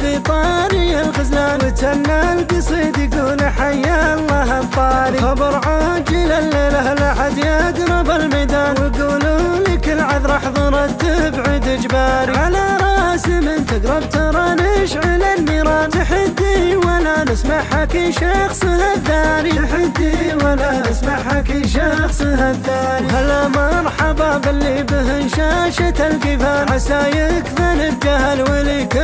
في طاري الخزلان وتنى القصيد يقول حيا الله الطاري. خبر عاجل الليلة لا حد يقرب الميدان ويقولوا لك العذر حضرت تبعد اجباري. على راس من تقرب ترى نشعل النيران، تحدي ولا نسمع حكي شخص هالداري، تحدي ولا نسمع حكي شخص هالداري. هلا مرحبا باللي به شاشة القفال، عسى يكفن الجهل ولي كل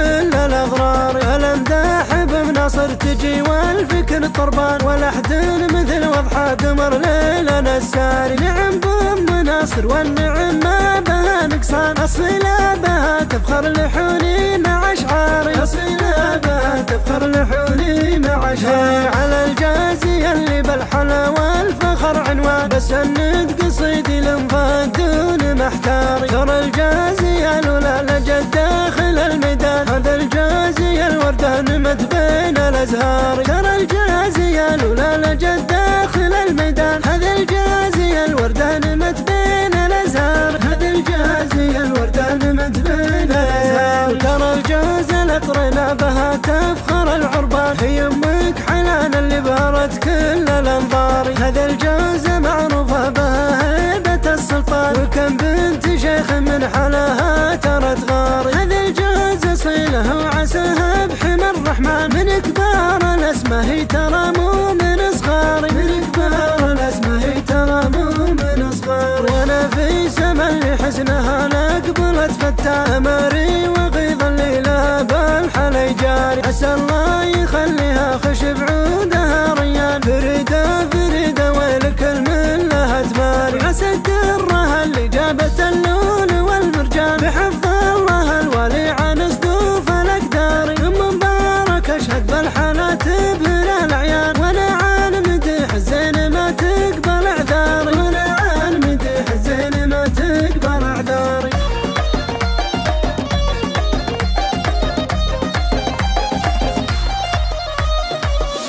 الاضرار. هلا مداح بناصر تجي والفكر طربان، ولا حد مثل وضحه قمر ليلة نساري. نعم بمناصر والنعم ما بها نقصان، اصيله بها تفخر لحوني مع اشعاري، اصيله بها تفخر لحوني مع اشعاري. على الجازي اللي بالحلا والفخر عنوان، بس الند قصيدي لنفاد دون محتاري. ترى الجازي الاولى لجد داخل الميدان، هذا الجازي الورده نمت بين الازهار. ترى الجازي الاولى لجد داخل الميدان، هذا الجازي الورده نمت بين الازهار، هذا الجازي الورده نمت بين الازهار. ترى الجازي اطرنا بها تفخر العربان، هي امك حنان اللي بارت كل الانظار. هذا الجازي معروفه بها هيبه السلطان، وكم بنت شيخ من حلاها ترت غار. هذا الجازي صيله وعساها بحمى الرحمن، من كبار الاسمه هي ترى مو من صغار، من كبار الاسمه هي ترى مو من صغار. وانا في سما اللي حزنها لا قبلت فتاه، امري وغيظ اللي لها بالحلا يجاري. عسى الله يخليها خشب عودها ريان، فريده فريده ويلك المن لها تباري. عسى الدره اللي جابت اللون والمرجان، بحفظ الله الوالي عن صدوف الاقدار. ام مبارك اشهد بالحلا تبهر العيان، وانا عن مدح الزين ما تقبل اعذاري، وانا عن مدح الزين ما تقبل اعذاري.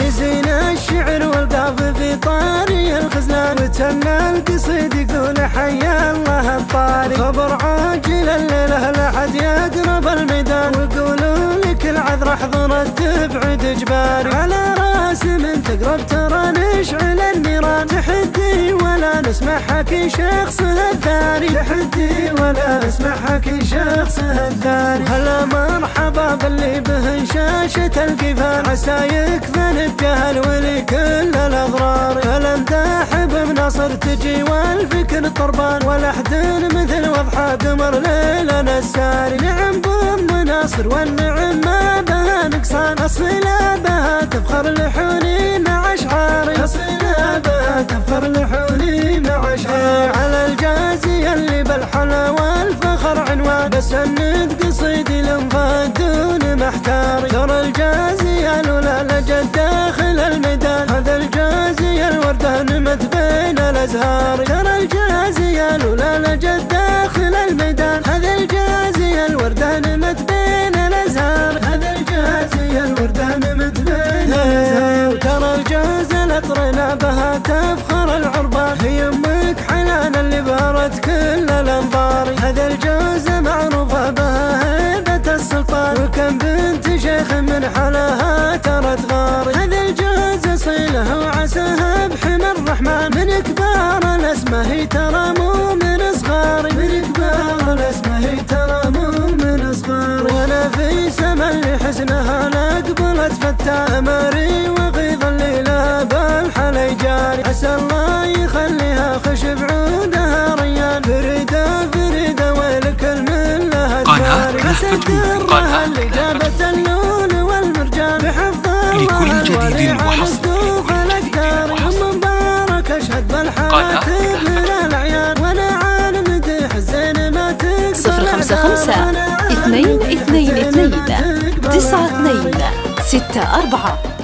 يزين الشعر والقافي في طاري الخزلان، وتنى القصيد يقول حيا الله الطاري. خبر عاجل الليلة لا حد يقرب الميدان، ويقولوا لك العذر حضرت تبعد اجباري. على راس من تقرب ترى نشعل النيران، تحدي ولا نسمع حكي شخص هالداري، تحدي ولا نسمع حكي شخص هالداري. هلا مرحبا باللي به شاشة القفال، عسى يكفن الجهل ولي كل الاضرار. هلا مداح بناصر تجي والفكر طربان، ولا حد مثل وضحه قمر ليلة نساري. نعم بمناصر والنعم ما بها نقصان، اصيله بها تفخر لحوني مع اشعاري، اصيله بها تفخر لحوني مع اشعاري. على الجازي اللي بالحلا والفخر عنوان، بس الند قصيدي لنفاد دون محتاري. ترى الجازي الاولى لجد داخل الميدان، هذا الجازي الورده نمت بين الازهار. ترى الجازي الاولى لجد داخل الميدان، هذا الجازي الورده نمت بين الازهار، هذا الجازي الورده نمت بين الازهار. ترى الجازي الاطرنا بها تفخر العربان، هي امك حنان اللي بارت كل الانظار. هذا الجازي معروفه بها هيبه السلطان، وكم بنت شيخ من حلاها ترت غار. هذا الجازي صيله وعساها بحمى الرحمن، من كبار الاسمه هي ترى مو من صغار، من كبار الاسمه هي ترى مو من صغار. وانا في سما اللي حزنها لا قبلت فتاه، امري وغيظ اللي لها بالحلا يجاري. عسى الله يخليها خشب عودها ريان، فريده فريده ويلك المن لها تباري. عسى الدره اللي جابت اللون والمرجان، بحفظ الله الوالي عن صدوف الاقدار. ام مبارك اشهد بالحلا تبهر العيان، وانا عن مدح الزين ما تقبل اعذار. 222 9 2 6 4